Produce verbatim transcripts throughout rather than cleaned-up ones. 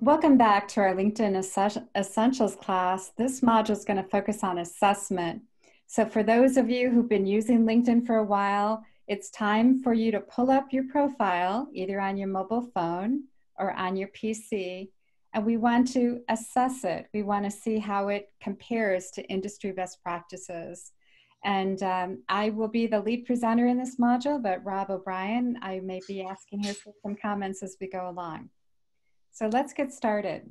Welcome back to our LinkedIn Essentials class. This module is going to focus on assessment. So for those of you who've been using LinkedIn for a while, it's time for you to pull up your profile, either on your mobile phone or on your P C, and we want to assess it. We want to see how it compares to industry best practices. And um, I will be the lead presenter in this module, but Rob O'Brien, I may be asking her for some comments as we go along. So let's get started.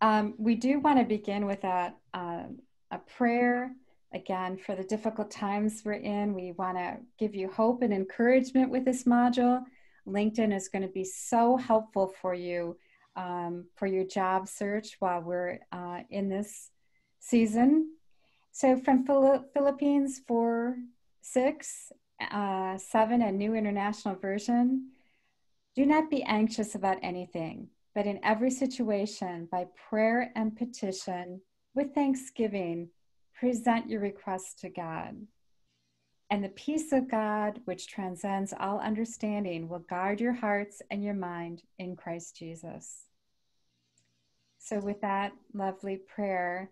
Um, we do want to begin with a, um, a prayer. Again, for the difficult times we're in, we want to give you hope and encouragement with this module. LinkedIn is going to be so helpful for you um, for your job search while we're uh, in this season. So from Philippines four six, uh, seven, a new international version. Do not be anxious about anything, but in every situation, by prayer and petition, with thanksgiving, present your requests to God. And the peace of God, which transcends all understanding, will guard your hearts and your mind in Christ Jesus. So with that lovely prayer,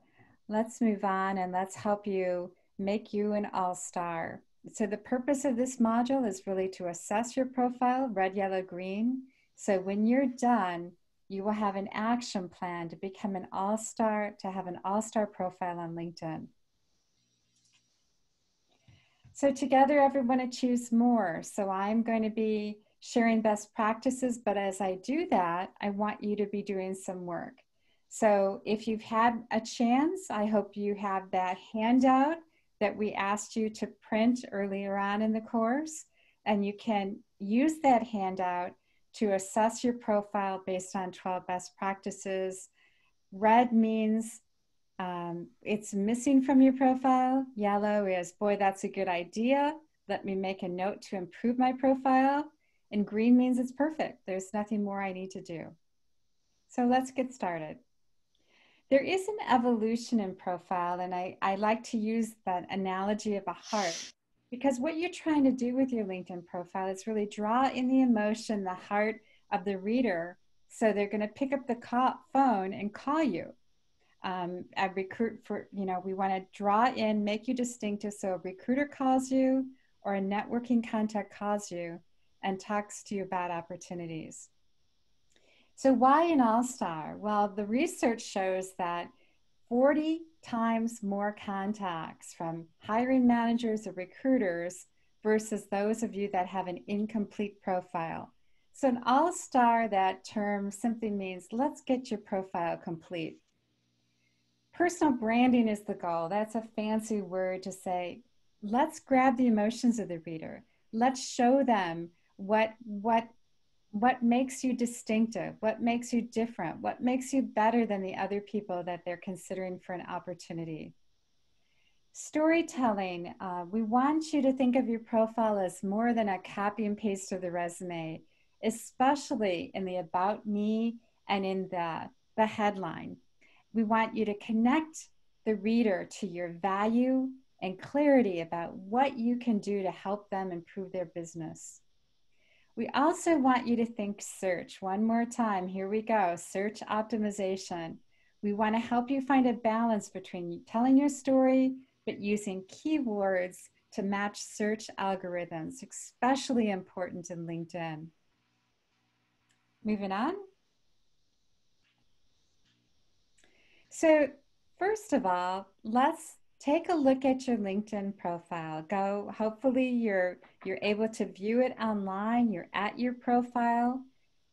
let's move on and let's help you make you an all-star. So the purpose of this module is really to assess your profile, red, yellow, green. So when you're done, you will have an action plan to become an all-star, to have an all-star profile on LinkedIn. So together, everyone achieves more. So I'm going to be sharing best practices, but as I do that, I want you to be doing some work. So if you've had a chance, I hope you have that handout that we asked you to print earlier on in the course, and you can use that handout to assess your profile based on twelve best practices. Red means Um, it's missing from your profile. Yellow is, boy, that's a good idea. Let me make a note to improve my profile. And green means it's perfect. There's nothing more I need to do. So let's get started. There is an evolution in profile, and I, I like to use that analogy of a heart, because what you're trying to do with your LinkedIn profile is really draw in the emotion, the heart of the reader, so they're going to pick up the call, phone and call you. Um, I recruit for, you know, we want to draw in, make you distinctive. So a recruiter calls you or a networking contact calls you and talks to you about opportunities. So why an all-star? Well, the research shows that forty times more contacts from hiring managers or recruiters versus those of you that have an incomplete profile. So an all-star, that term simply means let's get your profile complete. Personal branding is the goal. That's a fancy word to say, let's grab the emotions of the reader. Let's show them what, what, what makes you distinctive, what makes you different, what makes you better than the other people that they're considering for an opportunity. Storytelling, uh, we want you to think of your profile as more than a copy and paste of the resume, especially in the about me and in the, the headline. We want you to connect the reader to your value and clarity about what you can do to help them improve their business. We also want you to think search. One more time, here we go, search optimization. We want to help you find a balance between telling your story, but using keywords to match search algorithms, especially important in LinkedIn. Moving on. So first of all, let's take a look at your LinkedIn profile. Go, hopefully you're, you're able to view it online, you're at your profile,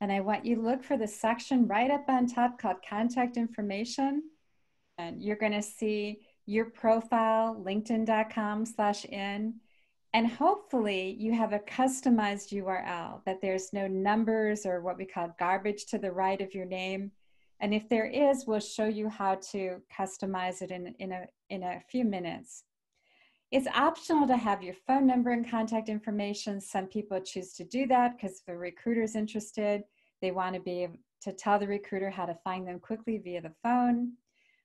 and I want you to look for the section right up on top called Contact Information, and you're going to see your profile, linkedin dot com slash in, and hopefully you have a customized U R L, that there's no numbers or what we call garbage to the right of your name. And if there is, we'll show you how to customize it in, in, a, in a few minutes. It's optional to have your phone number and contact information. Some people choose to do that because if a recruiter's interested, they want to be able to tell the recruiter how to find them quickly via the phone.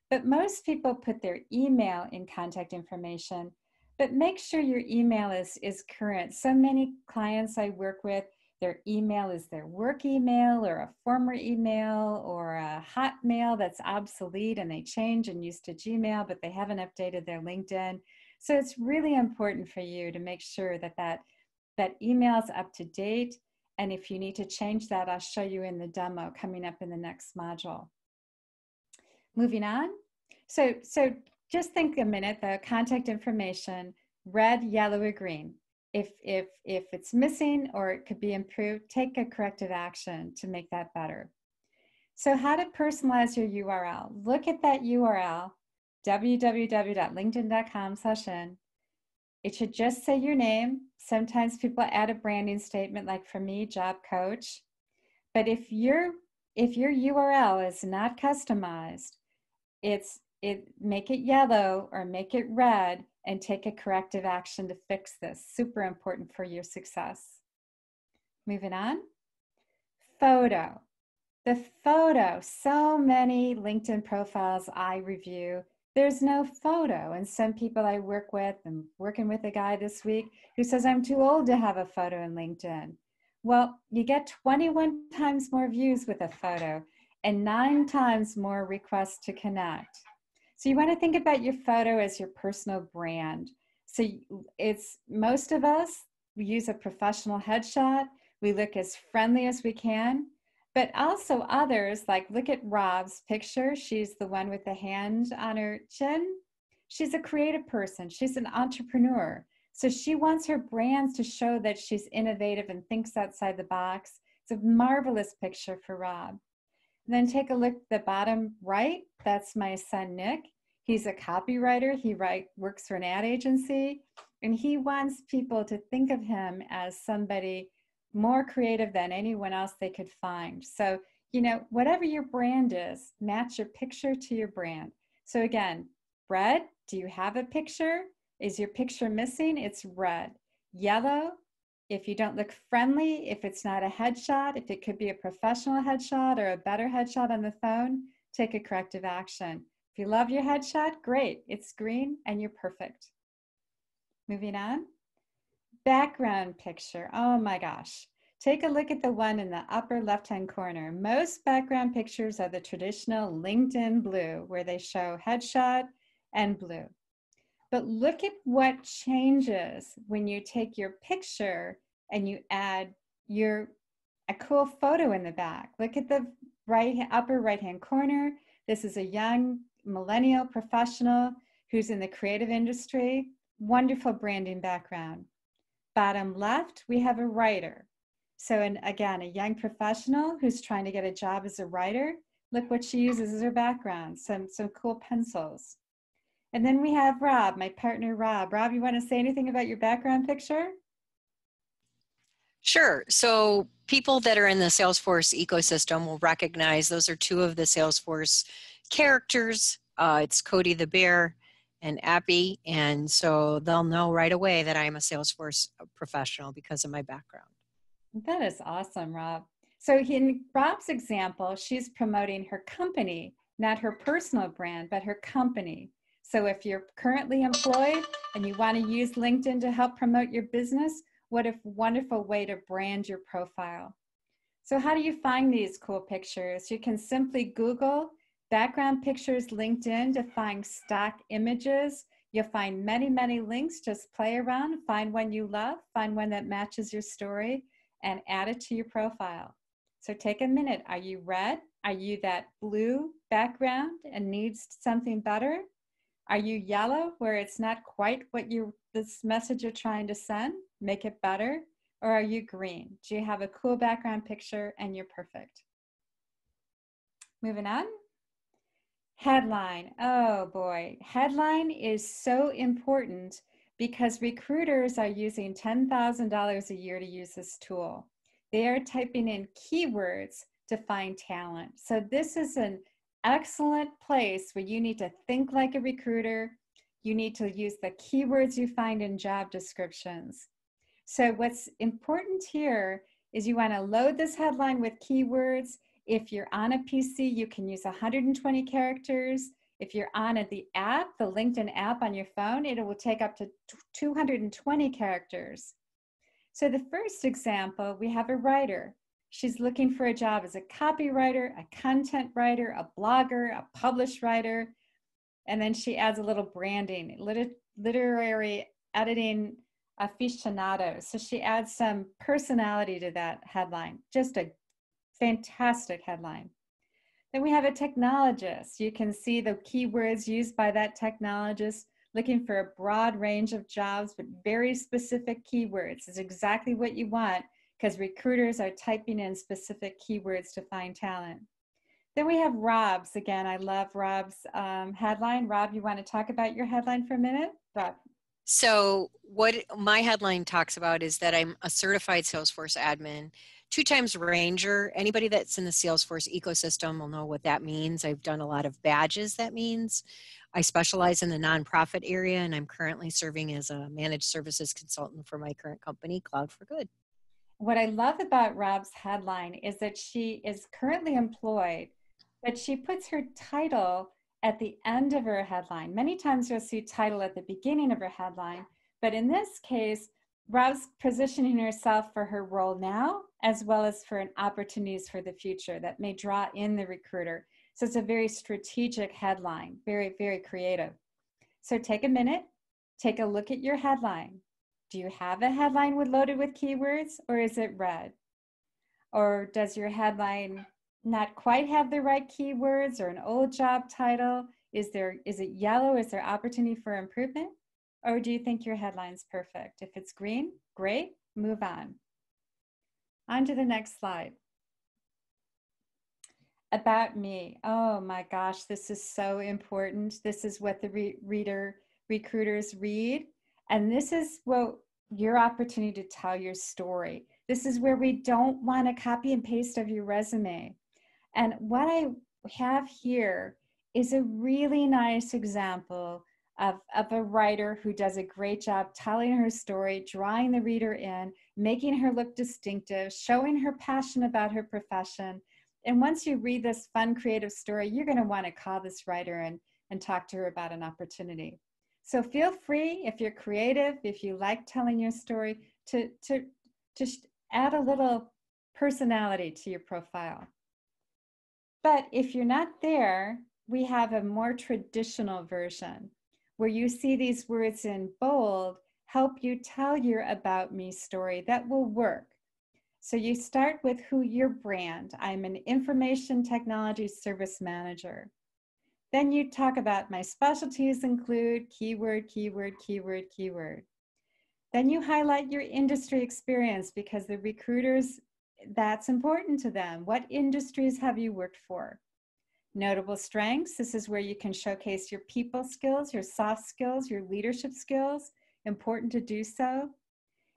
But most people put their email in contact information, but make sure your email is, is current. So many clients I work with, Their email is their work email or a former email or a Hotmail that's obsolete and they change and used to Gmail, but they haven't updated their LinkedIn. So it's really important for you to make sure that that, that email is up to date. And if you need to change that, I'll show you in the demo coming up in the next module. Moving on. So, so just think a minute, the contact information, red, yellow, or green. If, if, if it's missing or it could be improved, take a corrective action to make that better. So how to personalize your U R L. Look at that U R L, w w w dot linkedin dot com slash in. It should just say your name. Sometimes people add a branding statement, like for me, job coach. But if, you're, if your U R L is not customized, it's, it, make it yellow or make it red, and take a corrective action to fix this. Super important for your success. Moving on. Photo. The photo. So many LinkedIn profiles I review, there's no photo. And some people I work with, I'm working with a guy this week who says, I'm too old to have a photo in LinkedIn. Well, you get twenty-one times more views with a photo and nine times more requests to connect. So you want to think about your photo as your personal brand. So it's most of us, we use a professional headshot. We look as friendly as we can, but also others, like look at Rob's picture. She's the one with the hand on her chin. She's a creative person. She's an entrepreneur. So she wants her brands to show that she's innovative and thinks outside the box. It's a marvelous picture for Rob. Then take a look at the bottom right. That's my son, Nick. He's a copywriter. He write, works for an ad agency, and he wants people to think of him as somebody more creative than anyone else they could find. So, you know, whatever your brand is, match your picture to your brand. So again, red, do you have a picture? Is your picture missing? It's red. Yellow, if you don't look friendly, if it's not a headshot, if it could be a professional headshot or a better headshot on the phone, take a corrective action. If you love your headshot, great. It's green and you're perfect. Moving on. Background picture. Oh my gosh. Take a look at the one in the upper left-hand corner. Most background pictures are the traditional LinkedIn blue, where they show headshot and blue. But look at what changes when you take your picture and you add your a cool photo in the back. Look at the right upper right-hand corner. This is a young millennial professional who's in the creative industry. Wonderful branding background. Bottom left, we have a writer. So and again, a young professional who's trying to get a job as a writer. Look what she uses as her background, some, some cool pencils. And then we have Rob, my partner, Rob. Rob, you want to say anything about your background picture? Sure. So people that are in the Salesforce ecosystem will recognize those are two of the Salesforce characters. Uh, it's Cody the Bear and Appy. And so they'll know right away that I'm a Salesforce professional because of my background. That is awesome, Rob. So in Rob's example, she's promoting her company, not her personal brand, but her company. So if you're currently employed and you want to use LinkedIn to help promote your business, what a wonderful way to brand your profile. So how do you find these cool pictures? You can simply Google background pictures LinkedIn to find stock images. You'll find many, many links. Just play around, find one you love, find one that matches your story, and add it to your profile. So take a minute. Are you red? Are you that blue background and needs something better? Are you yellow, where it's not quite what you, this message you're trying to send? Make it better. Or are you green? Do you have a cool background picture and you're perfect? Moving on. Headline. Oh boy. Headline is so important because recruiters are using ten thousand dollars a year to use this tool. They are typing in keywords to find talent. So this is an excellent place where you need to think like a recruiter. You need to use the keywords you find in job descriptions. So what's important here is you want to load this headline with keywords. If you're on a P C, you can use one hundred twenty characters. If you're on the app, the LinkedIn app on your phone, it will take up to two hundred twenty characters. So the first example, we have a writer. She's looking for a job as a copywriter, a content writer, a blogger, a published writer. And then she adds a little branding, liter literary editing aficionado. So she adds some personality to that headline. Just a fantastic headline. Then we have a technologist. You can see the keywords used by that technologist, looking for a broad range of jobs, but very specific keywords is exactly what you want, because recruiters are typing in specific keywords to find talent. Then we have Rob's. Again, I love Rob's um, headline. Rob, you want to talk about your headline for a minute? Rob. So what my headline talks about is that I'm a certified Salesforce admin, two times ranger. Anybody that's in the Salesforce ecosystem will know what that means. I've done a lot of badges. That means I specialize in the nonprofit area, and I'm currently serving as a managed services consultant for my current company, Cloud for Good. What I love about Rob's headline is that she is currently employed, but she puts her title at the end of her headline. Many times you'll see title at the beginning of her headline, but in this case, Rob's positioning herself for her role now, as well as for an opportunities for the future that may draw in the recruiter. So it's a very strategic headline, very, very creative. So take a minute, take a look at your headline. Do you have a headline with loaded with keywords, or is it red? Or does your headline not quite have the right keywords, or an old job title? Is there, is it yellow? Is there opportunity for improvement? Or do you think your headline's perfect? If it's green, great, move on. On to the next slide. About me. Oh my gosh, this is so important. This is what the re reader, recruiters read. And this is what your opportunity to tell your story. This is where we don't want to copy and paste of your resume. And what I have here is a really nice example of, of a writer who does a great job telling her story, drawing the reader in, making her look distinctive, showing her passion about her profession. And once you read this fun, creative story, you're going to want to call this writer and, and talk to her about an opportunity. So feel free, if you're creative, if you like telling your story, to, to just add a little personality to your profile. But if you're not there, we have a more traditional version where you see these words in bold help you tell your about me story that will work. So you start with who your brand. I'm an information technology service manager. Then you talk about my specialties include keyword, keyword, keyword, keyword. Then you highlight your industry experience because the recruiters, that's important to them. What industries have you worked for? Notable strengths. This is where you can showcase your people skills, your soft skills, your leadership skills. Important to do so.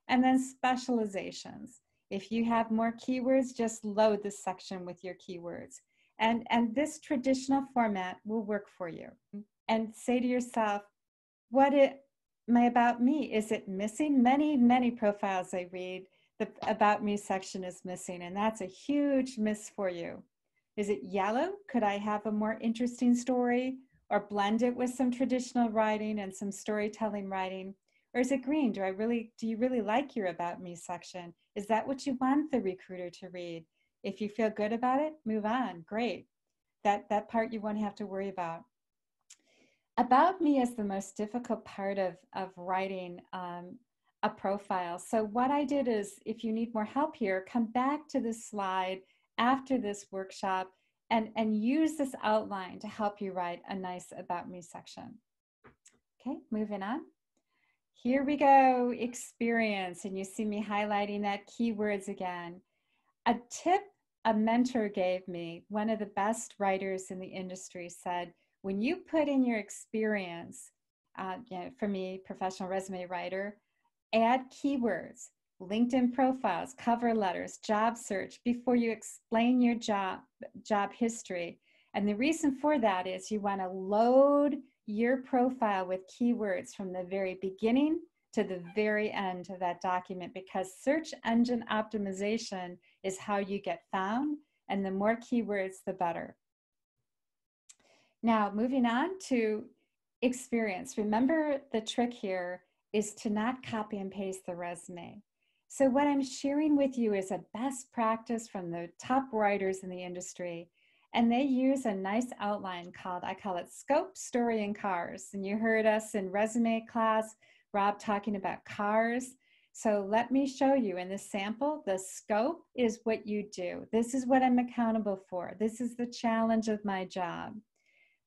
And then specializations. If you have more keywords, just load this section with your keywords. And, and this traditional format will work for you. And say to yourself, what it, my about me, is it missing? Many, many profiles I read, the about me section is missing, and that's a huge miss for you. Is it yellow? Could I have a more interesting story or blend it with some traditional writing and some storytelling writing? Or is it green? Do I really, do you really like your about me section? Is that what you want the recruiter to read? If you feel good about it, move on. Great. That, that part you won't have to worry about. About me is the most difficult part of, of writing um, a profile. So what I did is, if you need more help here, come back to this slide after this workshop and, and use this outline to help you write a nice about me section. Okay, moving on. Here we go, experience. And you see me highlighting that keywords again. A tip a mentor gave me, one of the best writers in the industry, said, when you put in your experience, uh, you know, for me, professional resume writer, add keywords, LinkedIn profiles, cover letters, job search, before you explain your job, job history. And the reason for that is you want to load your profile with keywords from the very beginning to the very end of that document, because search engine optimization is how you get found, and the more keywords, the better. Now, moving on to experience. Remember, the trick here is to not copy and paste the resume. So what I'm sharing with you is a best practice from the top writers in the industry. And they use a nice outline called, I call it scope, story, and cars. And you heard us in resume class, Rob talking about cars. So let me show you in this sample, the scope is what you do. This is what I'm accountable for. This is the challenge of my job.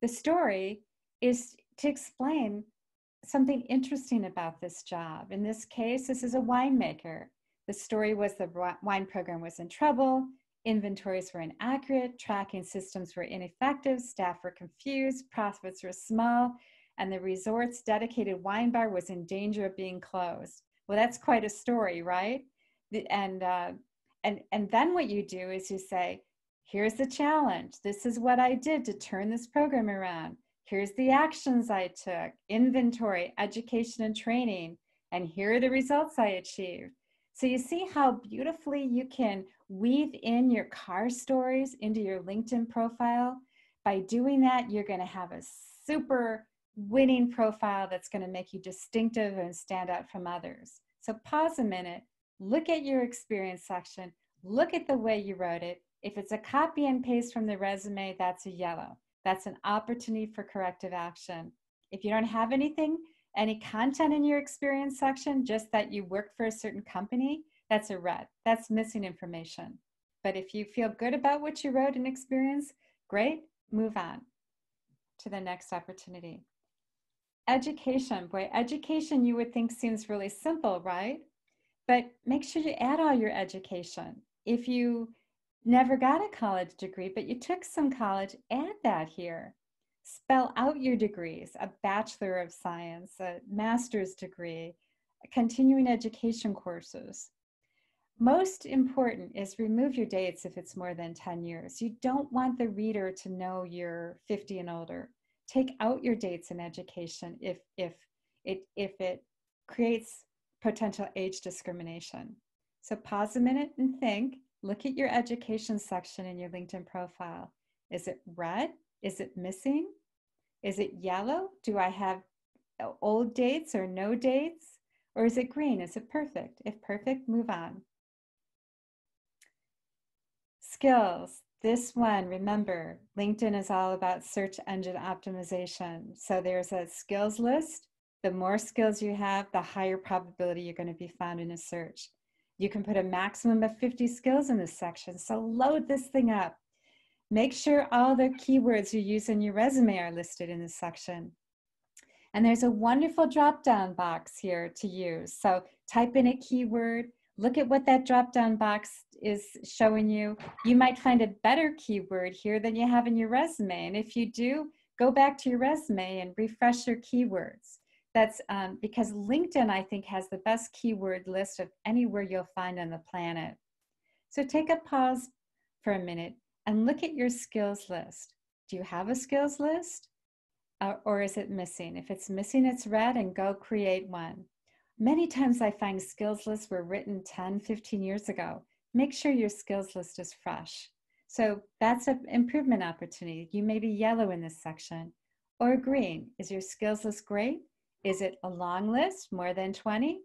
The story is to explain something interesting about this job. In this case, this is a winemaker. The story was the wine program was in trouble. Inventories were inaccurate, tracking systems were ineffective, staff were confused, profits were small, and the resort's dedicated wine bar was in danger of being closed. Well, that's quite a story, right? And, uh, and, and then what you do is you say, here's the challenge. This is what I did to turn this program around. Here's the actions I took, inventory, education, and training, and here are the results I achieved. So you see how beautifully you can weave in your car stories into your LinkedIn profile. By doing that, you're going to have a super winning profile that's going to make you distinctive and stand out from others. So pause a minute, look at your experience section, look at the way you wrote it. If it's a copy and paste from the resume, that's a yellow. That's an opportunity for corrective action. If you don't have anything, any content in your experience section, just that you work for a certain company, that's a red. That's missing information. But if you feel good about what you wrote in experience, great, move on to the next opportunity. Education, boy, education you would think seems really simple, right? But make sure you add all your education. If you never got a college degree, but you took some college, add that here. Spell out your degrees, a Bachelor of Science, a master's degree, continuing education courses. Most important is remove your dates if it's more than ten years. You don't want the reader to know you're fifty and older. Take out your dates in education if, if, it, if it creates potential age discrimination. So pause a minute and think. Look at your education section in your LinkedIn profile. Is it red? Is it missing? Is it yellow? Do I have old dates or no dates? Or is it green? Is it perfect? If perfect, move on. Skills. This one, remember, LinkedIn is all about search engine optimization. So there's a skills list. The more skills you have, the higher probability you're going to be found in a search. You can put a maximum of fifty skills in this section. So load this thing up. Make sure all the keywords you use in your resume are listed in this section. And there's a wonderful drop-down box here to use. So type in a keyword, look at what that drop-down box is showing you. You might find a better keyword here than you have in your resume. And if you do, go back to your resume and refresh your keywords. That's um, because LinkedIn, I think, has the best keyword list of anywhere you'll find on the planet. So take a pause for a minute and look at your skills list. Do you have a skills list? Uh, or is it missing? If it's missing, it's red, and go create one. Many times I find skills lists were written ten, fifteen years ago. Make sure your skills list is fresh. So that's an improvement opportunity. You may be yellow in this section or green. Is your skills list great? Is it a long list, more than twenty,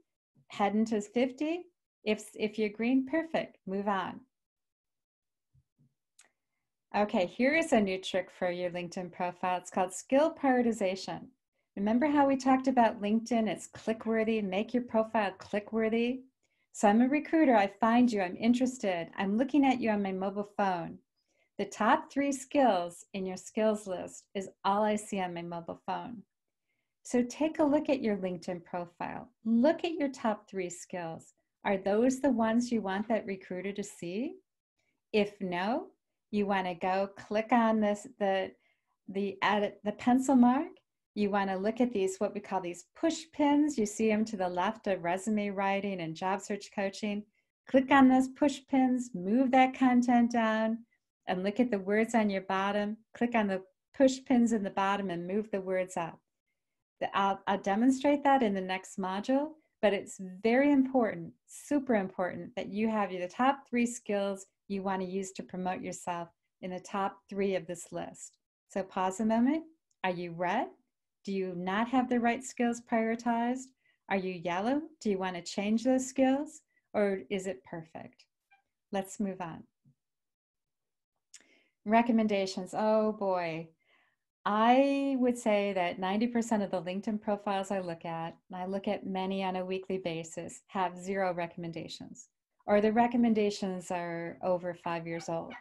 heading to fifty? If, if you're green, perfect, move on. Okay, here is a new trick for your LinkedIn profile. It's called skill prioritization. Remember how we talked about LinkedIn? It's click-worthy, make your profile click-worthy. So I'm a recruiter, I find you, I'm interested, I'm looking at you on my mobile phone. The top three skills in your skills list is all I see on my mobile phone. So take a look at your LinkedIn profile. Look at your top three skills. Are those the ones you want that recruiter to see? If no, you want to go click on this, the, the, edit, the pencil mark. You want to look at these, what we call these push pins. You see them to the left of resume writing and job search coaching. Click on those push pins, move that content down, and look at the words on your bottom. Click on the push pins in the bottom and move the words up. I'll, I'll demonstrate that in the next module, but it's very important, super important, that you have the top three skills you want to use to promote yourself in the top three of this list. So pause a moment. Are you red? Do you not have the right skills prioritized? Are you yellow? Do you want to change those skills? or is it perfect? Let's move on. Recommendations. Oh boy. I would say that ninety percent of the LinkedIn profiles I look at, and I look at many on a weekly basis, have zero recommendations, or the recommendations are over five years old.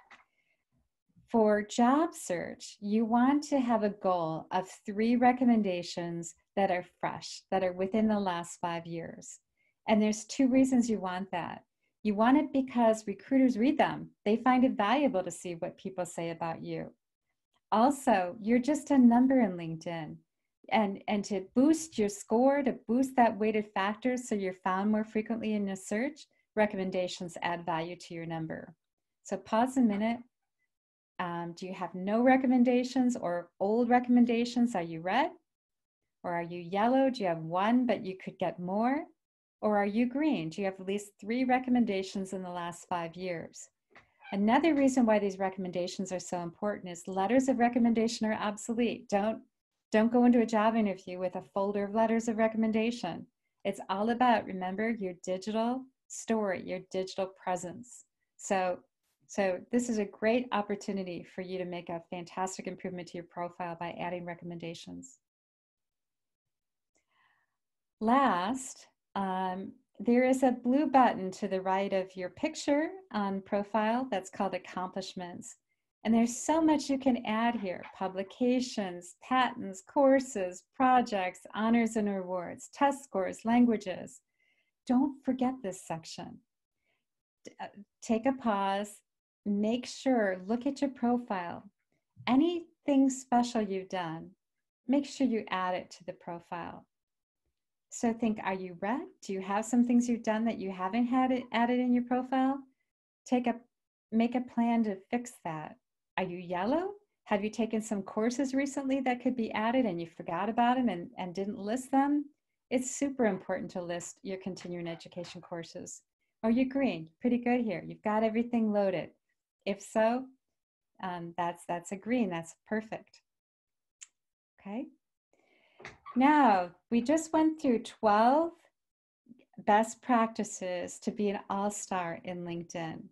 For job search, you want to have a goal of three recommendations that are fresh, that are within the last five years. And there's two reasons you want that. You want it because recruiters read them. They find it valuable to see what people say about you. Also, you're just a number in LinkedIn, and, and to boost your score, to boost that weighted factor so you're found more frequently in a search, recommendations add value to your number. So pause a minute. Um, do you have no recommendations or old recommendations? Are you red? Or are you yellow? Do you have one but you could get more? Or are you green? Do you have at least three recommendations in the last five years? Another reason why these recommendations are so important is letters of recommendation are obsolete. Don't, don't go into a job interview with a folder of letters of recommendation. It's all about, remember, your digital story, your digital presence. So, so this is a great opportunity for you to make a fantastic improvement to your profile by adding recommendations. Last, um, there is a blue button to the right of your picture on profile that's called accomplishments. And there's so much you can add here: publications, patents, courses, projects, honors and awards, test scores, languages. Don't forget this section. Take a pause, make sure, look at your profile. Anything special you've done, make sure you add it to the profile. So think, are you red? Do you have some things you've done that you haven't had it added in your profile? Take a, make a plan to fix that. Are you yellow? Have you taken some courses recently that could be added and you forgot about them and, and didn't list them? It's super important to list your continuing education courses. Are you green? Pretty good here. You've got everything loaded. If so, um, that's, that's a green. That's perfect. Okay. Now, we just went through twelve best practices to be an all-star in LinkedIn.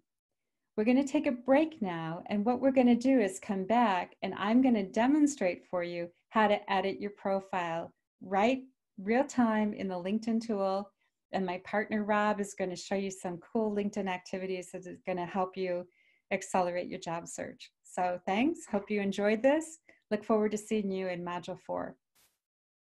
We're going to take a break now, and what we're going to do is come back, and I'm going to demonstrate for you how to edit your profile right real time in the LinkedIn tool, and my partner Rob is going to show you some cool LinkedIn activities that is going to help you accelerate your job search. So thanks. Hope you enjoyed this. Look forward to seeing you in Module four.